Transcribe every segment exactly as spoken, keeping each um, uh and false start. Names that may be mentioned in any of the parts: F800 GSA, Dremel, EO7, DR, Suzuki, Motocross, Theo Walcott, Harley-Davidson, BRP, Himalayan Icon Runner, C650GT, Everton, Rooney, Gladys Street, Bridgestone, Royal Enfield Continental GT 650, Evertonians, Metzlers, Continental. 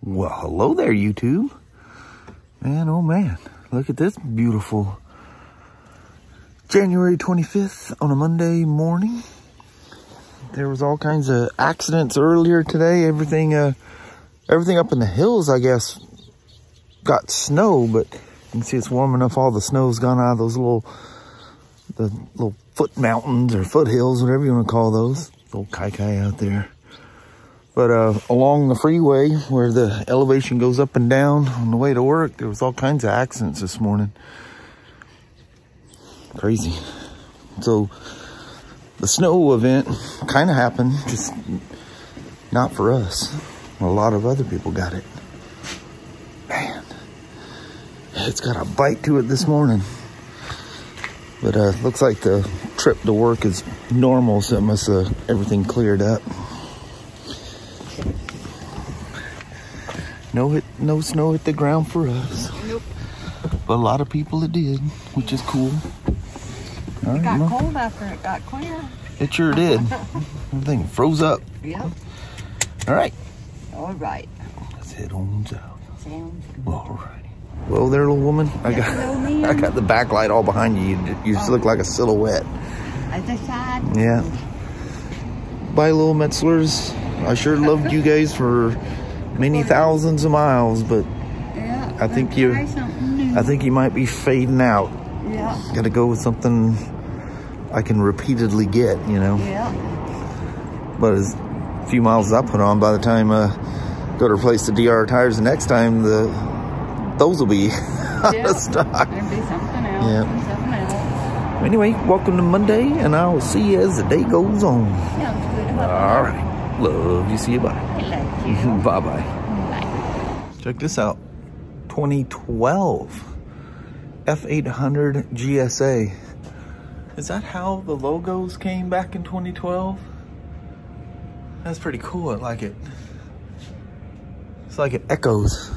Well, hello there, YouTube. And oh man, look at this beautiful January twenty-fifth on a Monday morning. There was all kinds of accidents earlier today. Everything, uh, everything up in the hills, I guess, got snow, but you can see it's warm enough. All the snow's gone out of those little, the little foot mountains or foothills, whatever you want to call those. Old kai kai out there, but uh along the freeway where the elevation goes up and down on the way to work, there was all kinds of accidents this morning. Crazy. So the snow event kind of happened, just not for us. A lot of other people got it. Man, it's got a bite to it this morning. But uh, looks like the trip to work is normal, so it must uh, everything cleared up. No hit, no snow hit the ground for us. Nope. But a lot of people it did, which is cool. It right, got you know. cold after it got clear. It sure did. Everything froze up. Yep. All right. All right. Let's head on out. Sounds good. All right. Well, there, little woman. I got, Hello, I got the backlight all behind you. You, you just oh. look like a silhouette. Other side. Yeah. Bye, little Metzlers. I sure loved you guys for many thousands of miles, but yeah, I think you, I think you might be fading out. Yeah. Got to go with something I can repeatedly get. You know. Yeah. But as a few miles I put on, by the time uh, go to replace the D R tires the next time, the those will be out yep. of stock. There'll be something else, yep. and something else. Anyway, welcome to Monday, and I'll see you as the day goes on. Sounds good. All right. Love you. See you. Bye. I love you. Bye-bye. Bye. Check this out. twenty twelve F eight hundred G S A. Is that how the logos came back in twenty twelve? That's pretty cool. I like it. It's like it echoes.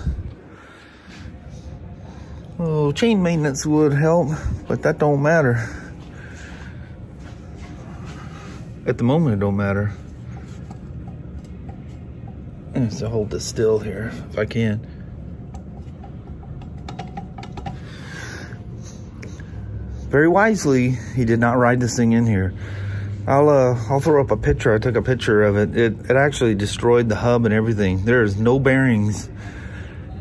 Oh, chain maintenance would help, but that don't matter. At the moment, it don't matter. I have to hold this still here, if I can. Very wisely, he did not ride this thing in here. I'll uh, I'll throw up a picture. I took a picture of it. It it actually destroyed the hub and everything. There is no bearings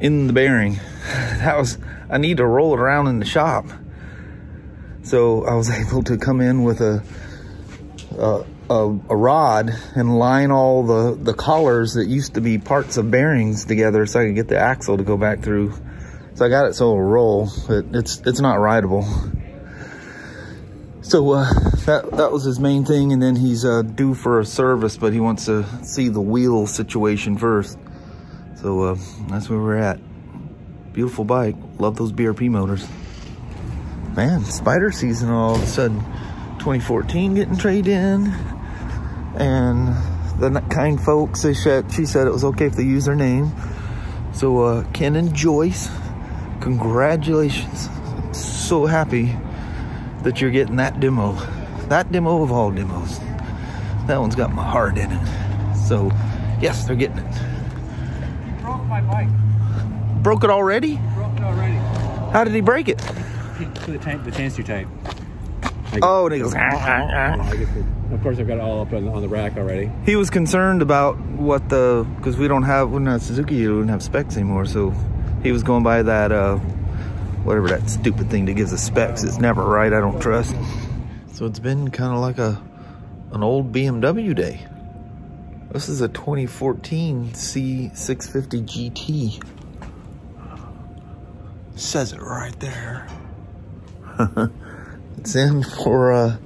in the bearing. That was. I need to roll it around in the shop. So I was able to come in with a a, a, a rod and line all the, the collars that used to be parts of bearings together so I could get the axle to go back through. So I got it so it'll roll, but it's, it's not rideable. So uh, that, that was his main thing, and then he's uh, due for a service, but he wants to see the wheel situation first. So uh, that's where we're at. Beautiful bike. Love those B R P motors. Man, spider season all of a sudden. twenty fourteen getting traded in. And the kind folks, they said, she said it was okay if they use their name. So uh, Ken and Joyce, congratulations. I'm so happy that you're getting that demo. That demo of all demos. That one's got my heart in it. So, yes, they're getting it. You broke my bike. Broke it already? Broke it already. How did he break it? The, the tensor tape. Oh, and he goes, ah, ah, ah. Of course, I've got it all up on, on the rack already. He was concerned about what the, because we don't have, we're not Suzuki, we don't have specs anymore, so he was going by that, uh, whatever that stupid thing that gives us specs. It's never right, I don't trust. So it's been kind of like a an old B M W day. This is a twenty fourteen C six fifty G T. Says it right there. It's in for uh,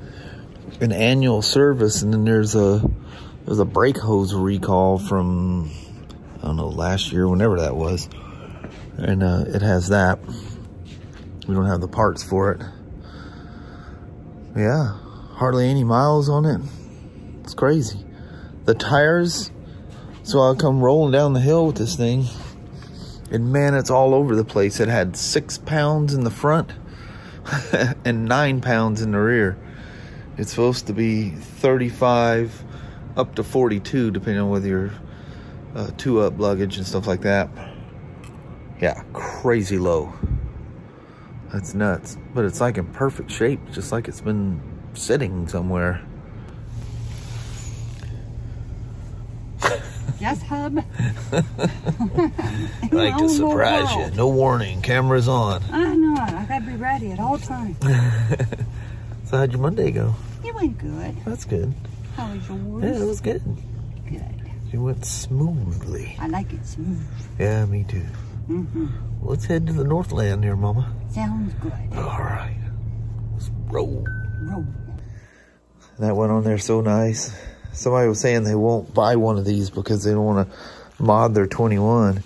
an annual service, and then there's a there's a brake hose recall from, I don't know, last year, whenever that was, and uh, it has that. We don't have the parts for it. Yeah, hardly any miles on it. It's crazy. The tires. So I'll come rolling down the hill with this thing. And man, it's all over the place. It had six pounds in the front and nine pounds in the rear. It's supposed to be thirty-five up to forty-two, depending on whether you're uh, two up luggage and stuff like that. Yeah, crazy low. That's nuts. But it's like in perfect shape, just like it's been sitting somewhere. Yes, hub. I like to surprise you. No warning. Camera's on. I know. I gotta be ready at all times. So how'd your Monday go? It went good. That's good. How was yours? Yeah, it was good. Good. It went smoothly. I like it smooth. Yeah, me too. Mm-hmm. Well, let's head to the Northland here, Mama. Sounds good. All right. Let's roll. Roll. That went on there so nice. Somebody was saying they won't buy one of these because they don't want to mod their twenty-one.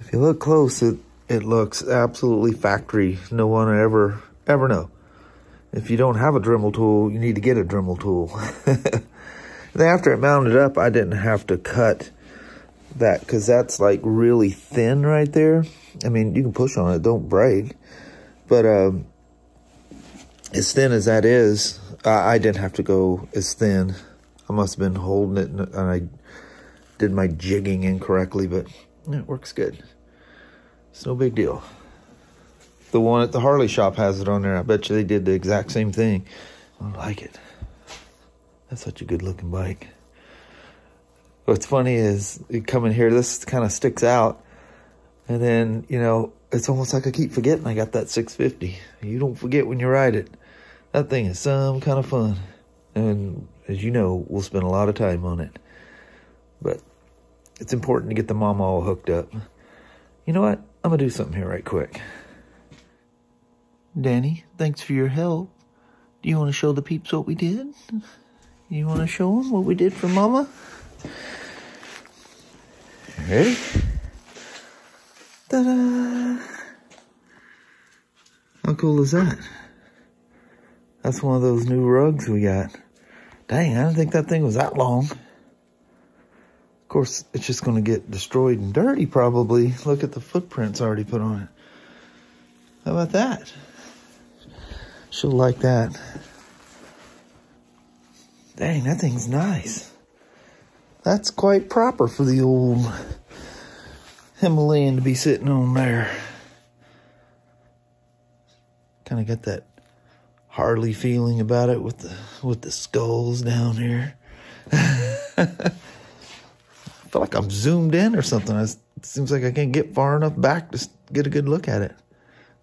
If you look close, it, it looks absolutely factory. No one will ever, ever know. If you don't have a Dremel tool, you need to get a Dremel tool. Then after it mounted up, I didn't have to cut that because that's like really thin right there. I mean, you can push on it, don't break. But um, as thin as that is, I, I didn't have to go as thin. I must have been holding it, and I did my jigging incorrectly, but it works good. It's no big deal. The one at the Harley shop has it on there. I bet you they did the exact same thing. I like it. That's such a good-looking bike. What's funny is, coming here, this kind of sticks out, and then, you know, it's almost like I keep forgetting I got that six fifty. You don't forget when you ride it. That thing is some kind of fun, and as you know, we'll spend a lot of time on it. But it's important to get the mama all hooked up. You know what? I'm going to do something here right quick. Danny, thanks for your help. Do you want to show the peeps what we did? You want to show them what we did for mama? Ready? Ta-da! How cool is that? That's one of those new rugs we got. Dang, I didn't think that thing was that long. Of course, it's just going to get destroyed and dirty, probably. Look at the footprints already put on it. How about that? She'll like that. Dang, that thing's nice. That's quite proper for the old Himalayan to be sitting on there. Kind of got that Harley feeling about it with the with the skulls down here. I feel like I'm zoomed in or something. I, it seems like I can't get far enough back to get a good look at it.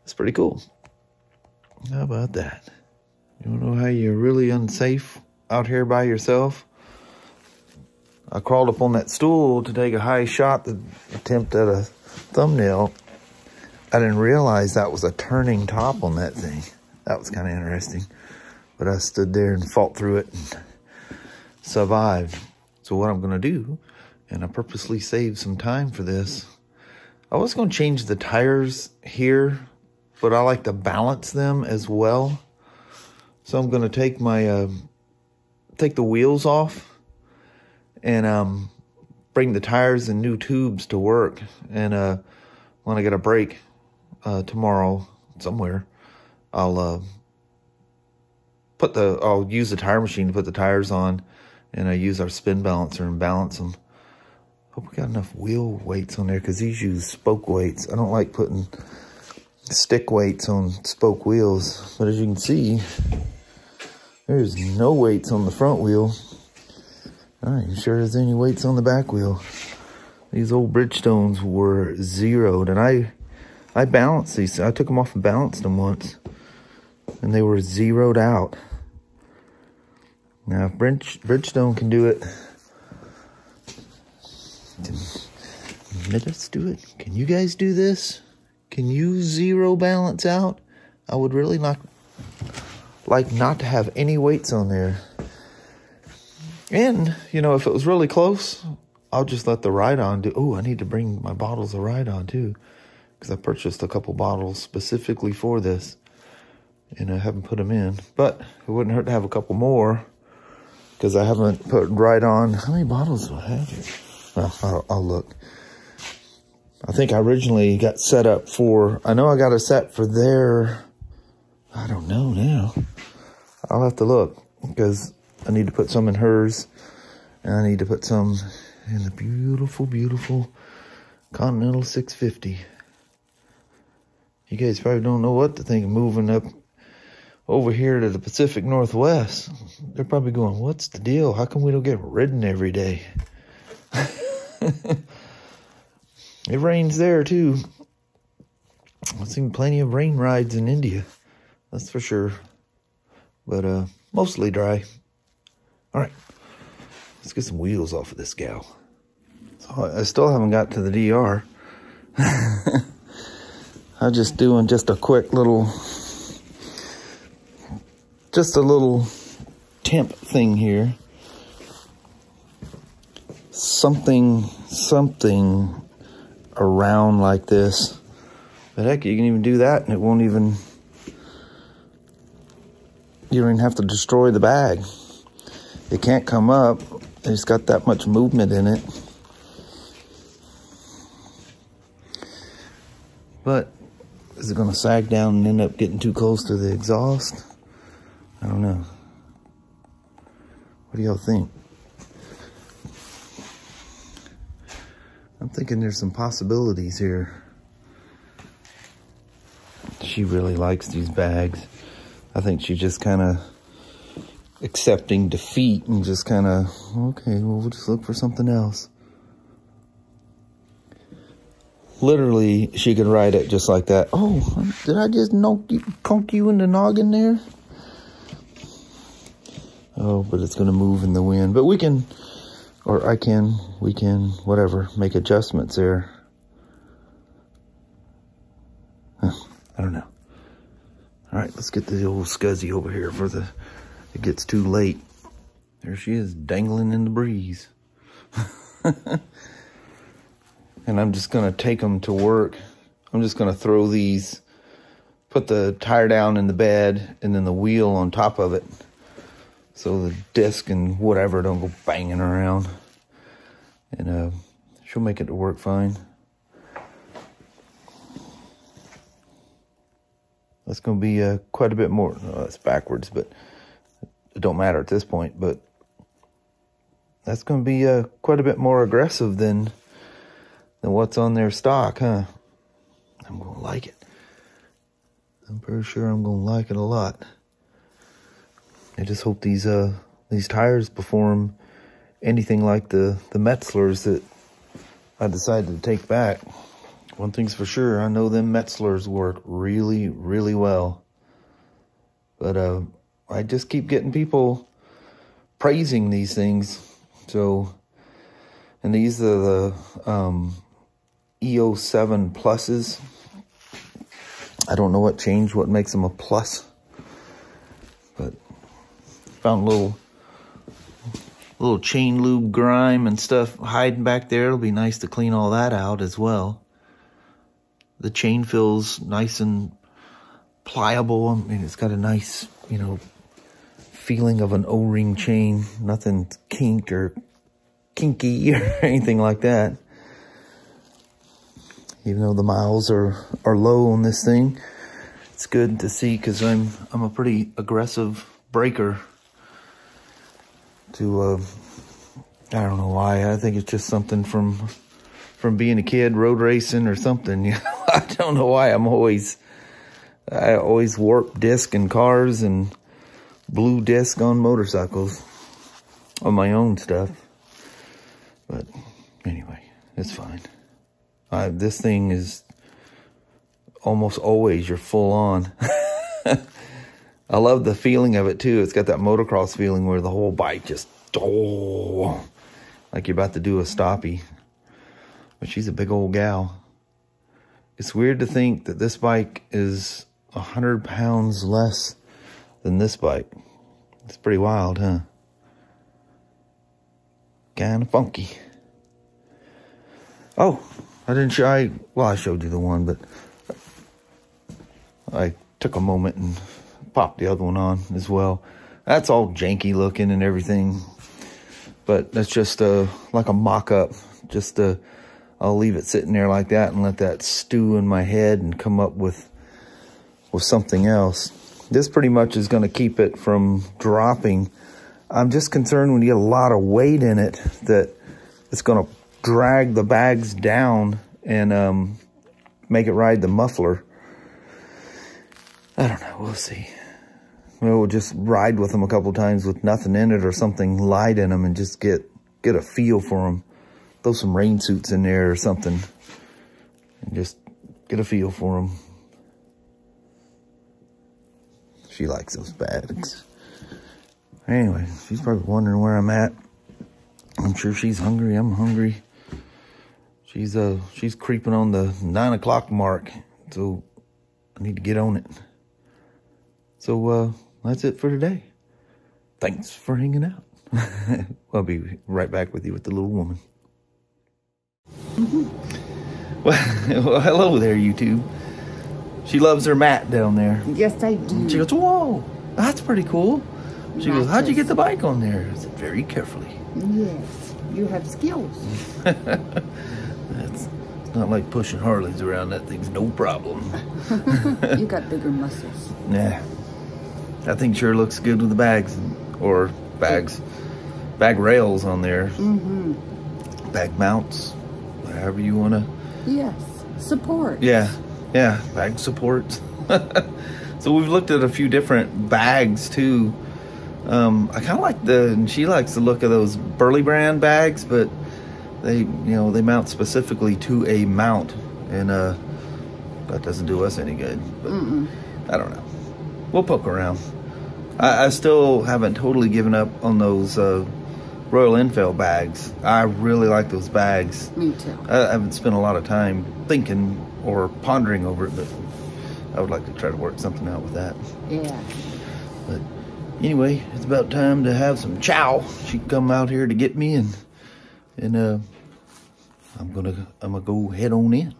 It's pretty cool. How about that? You don't know how you're really unsafe out here by yourself? I crawled up on that stool to take a high shot to attempt at a thumbnail. I didn't realize that was a turning top on that thing. That was kind of interesting, but I stood there and fought through it and survived. So what I'm going to do, and I purposely saved some time for this, I was going to change the tires here, but I like to balance them as well. So I'm going to take my, uh, take the wheels off and um, bring the tires and new tubes to work. And uh, when I get a break uh, tomorrow somewhere, I'll uh, put the, I'll use the tire machine to put the tires on, and I use our spin balancer and balance them. Hope we got enough wheel weights on there, because these use spoke weights. I don't like putting stick weights on spoke wheels, but as you can see, there's no weights on the front wheel. I ain't sure there's any weights on the back wheel. These old Bridgestones were zeroed, and I, I balanced these. I took them off and balanced them once, and they were zeroed out. Now, if Bridge, Bridgestone can do it, can, let us do it. Can you guys do this? Can you zero balance out? I would really not like not to have any weights on there. And, you know, if it was really close, I'll just let the ride-on do. Oh, I need to bring my bottles of ride-on, too, because I purchased a couple bottles specifically for this. And I haven't put them in, but it wouldn't hurt to have a couple more because I haven't put right on. How many bottles do I have here? Well, I'll, I'll look. I think I originally got set up for, I know I got a set for their, I don't know now. I'll have to look because I need to put some in hers And I need to put some in the beautiful, beautiful Continental six fifty. You guys probably don't know what to think of moving up over here to the Pacific Northwest. They're probably going, what's the deal? How come we don't get ridden every day? It rains there too. I've seen plenty of rain rides in India, that's for sure. But uh, mostly dry. All right, let's get some wheels off of this gal. So I still haven't got to the D R. I'm just doing just a quick little, just a little temp thing here. Something, something around like this. But heck, you can even do that and it won't even, you don't even have to destroy the bag. It can't come up. It's got that much movement in it. But is it going to sag down and end up getting too close to the exhaust? I don't know. What do y'all think? I'm thinking there's some possibilities here. She really likes these bags. I think she's just kind of accepting defeat and just kind of, okay, well, we'll just look for something else. Literally, she could ride it just like that. Oh, did I just knock you, conk you in the noggin there? Oh, but it's going to move in the wind. But we can, or I can, we can, whatever, make adjustments there. Huh. I don't know. All right, let's get the old scuzzy over here for the, it gets too late. There she is, dangling in the breeze. And I'm just gonna take them to work. I'm just gonna throw these, put the tire down in the bed and then the wheel on top of it. So the disc and whatever don't go banging around. And uh, she'll make it to work fine. That's going to be uh, quite a bit more. No, that's backwards, but it don't matter at this point. But that's going to be uh, quite a bit more aggressive than than what's on their stock, huh? I'm going to like it. I'm pretty sure I'm going to like it a lot. I just hope these uh these tires perform anything like the the Metzlers that I decided to take back. One thing's for sure, I know them Metzlers work really, really well. But uh, I just keep getting people praising these things. So, and these are the um, E O seven pluses. I don't know what changed, what makes them a plus. But found a little, little chain lube grime and stuff hiding back there. It'll be nice to clean all that out as well. The chain feels nice and pliable. I mean, it's got a nice, you know, feeling of an O-ring chain. Nothing kinked or kinky or anything like that. Even though the miles are, are low on this thing, it's good to see because I'm, I'm a pretty aggressive breaker to, uh, I don't know why. I think it's just something from, from being a kid, road racing or something, you know. I don't know why I'm always, I always warp disc in cars and blue disc on motorcycles, on my own stuff. But anyway, it's fine. I, this thing is almost always you're full on. I love the feeling of it too. It's got that motocross feeling where the whole bike just, oh, like you're about to do a stoppie. But she's a big old gal. It's weird to think that this bike is one hundred pounds less than this bike. It's pretty wild, huh? Kind of funky. Oh, I didn't show I, well, I showed you the one, but I took a moment and popped the other one on as well. That's all janky looking and everything. But that's just uh, like a mock-up. Just a... I'll leave it sitting there like that and let that stew in my head and come up with with something else. This pretty much is going to keep it from dropping. I'm just concerned when you get a lot of weight in it that it's going to drag the bags down and um, make it ride the muffler. I don't know. We'll see. We'll just ride with them a couple times with nothing in it or something light in them and just get, get a feel for them. Throw some rain suits in there or something and just get a feel for them. She likes those bags. Anyway, she's probably wondering where I'm at. I'm sure she's hungry. I'm hungry. She's uh, she's creeping on the nine o'clock mark, so I need to get on it. So uh, that's it for today. Thanks for hanging out. I'll be right back with you with the little woman. Mm-hmm. well, well, hello there, YouTube. She loves her mat down there. Yes, I do. She goes, whoa, that's pretty cool. She goes, how'd you get the bike on there? I said, very carefully. Yes, you have skills. That's, it's not like pushing Harleys around. That thing's no problem. You got bigger muscles. Yeah. That thing sure looks good with the bags, or bags, bag rails on there. Mm-hmm. Bag mounts, however you want to. Yes, support. Yeah, yeah, bag supports. So we've looked at a few different bags too. Um, I kind of like the, and she likes the look of those Burley brand bags, but they, you know, they mount specifically to a mount, and uh, that doesn't do us any good. But mm-mm. I don't know. We'll poke around. I, I still haven't totally given up on those uh, Royal Enfield bags. I really like those bags. Me too. I, I haven't spent a lot of time thinking or pondering over it, but I would like to try to work something out with that. Yeah. But anyway, it's about time to have some chow. She can come out here to get me, and and uh, I'm gonna I'm gonna go head on in.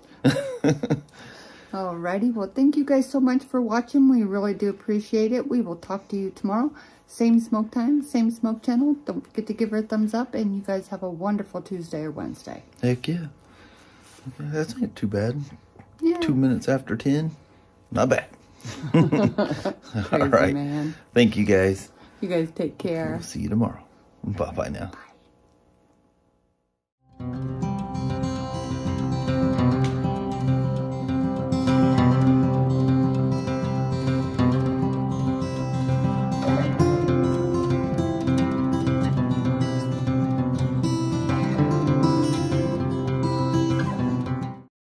Alrighty, well, thank you guys so much for watching. We really do appreciate it. We will talk to you tomorrow. Same smoke time, same smoke channel. Don't forget to give her a thumbs up, and you guys have a wonderful Tuesday or Wednesday. Heck yeah. Okay, that's not too bad. Yeah. Two minutes after ten, not bad. All right, man. Thank you guys. You guys take care. We'll see you tomorrow. Bye bye now. Bye.